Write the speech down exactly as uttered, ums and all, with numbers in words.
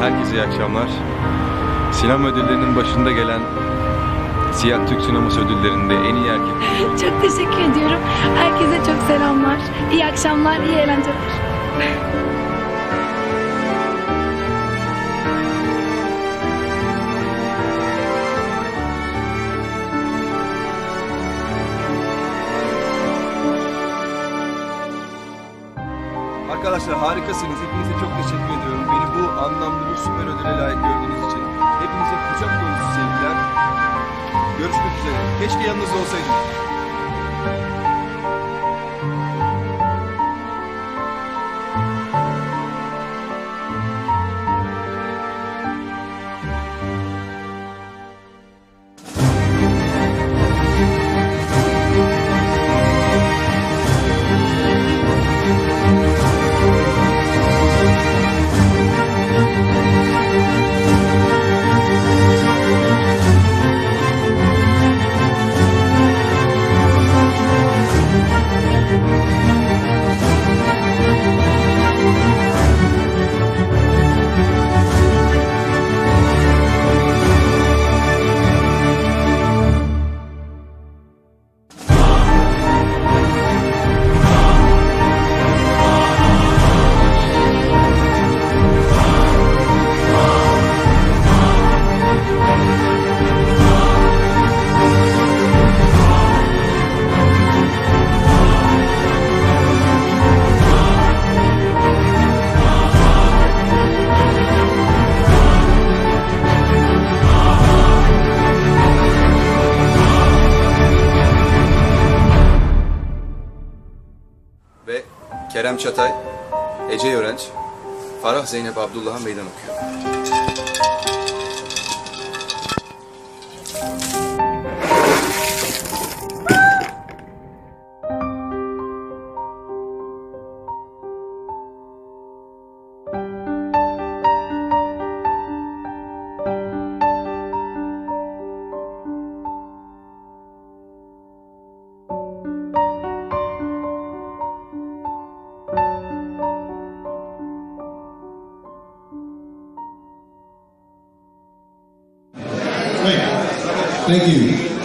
herkese iyi akşamlar. Sinema ödüllerinin başında gelen Siyah Türk Sineması ödüllerinde en iyi erkek. Çok teşekkür ediyorum. Herkese çok selamlar. İyi akşamlar, iyi eğlenceler. Arkadaşlar harikasınız. Hepinize çok teşekkür ediyorum. Beni bu anlamlı bir süper ödüle layık gördüğünüz için hepinize kucak dolusu sevgiler. Görüşmek üzere. Keşke yanınızda olsaydım. Ve Kerem Çatay, Ece Yörenç, Farah Zeynep Abdullah'a meydan okuyor. Thank you.